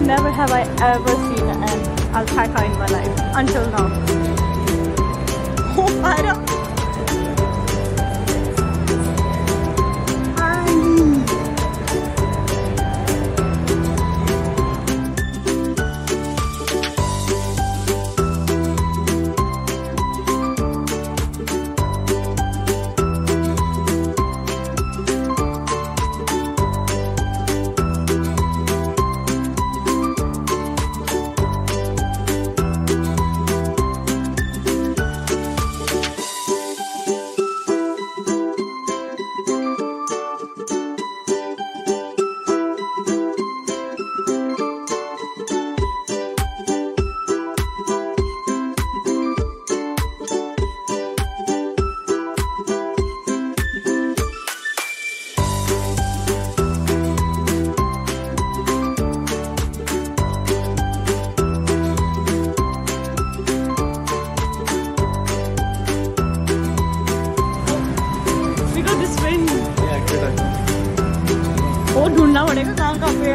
Never have I ever seen an alpaca in my life until now. Oh, I don't. वो ढूंढना पड़ेगा कहाँ कहाँ पे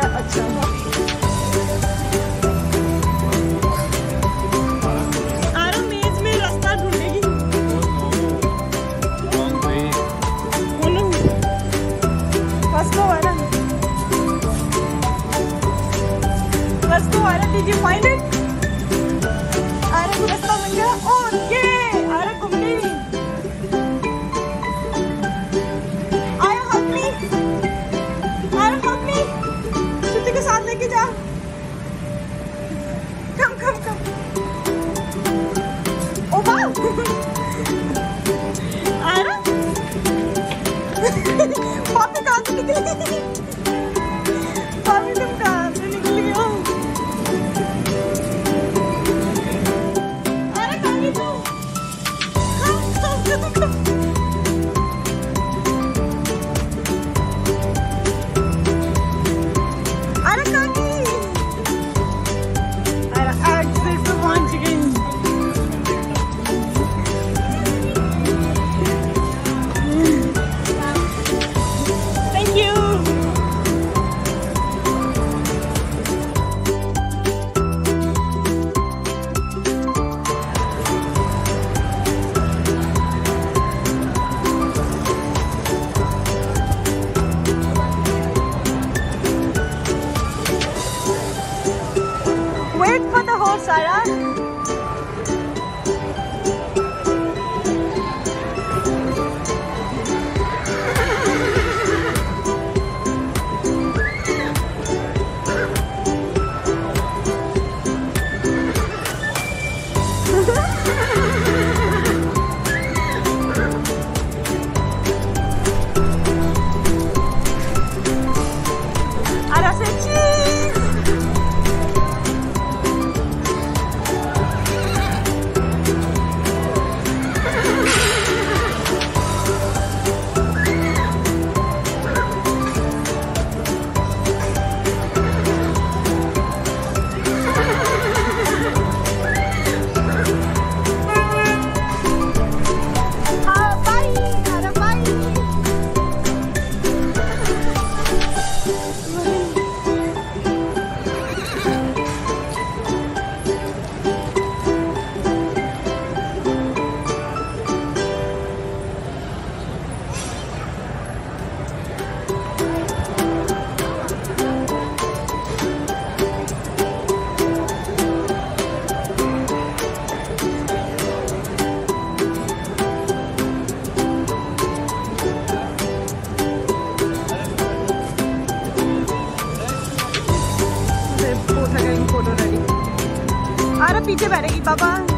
अच्छा पीछे बैठेगी पापा।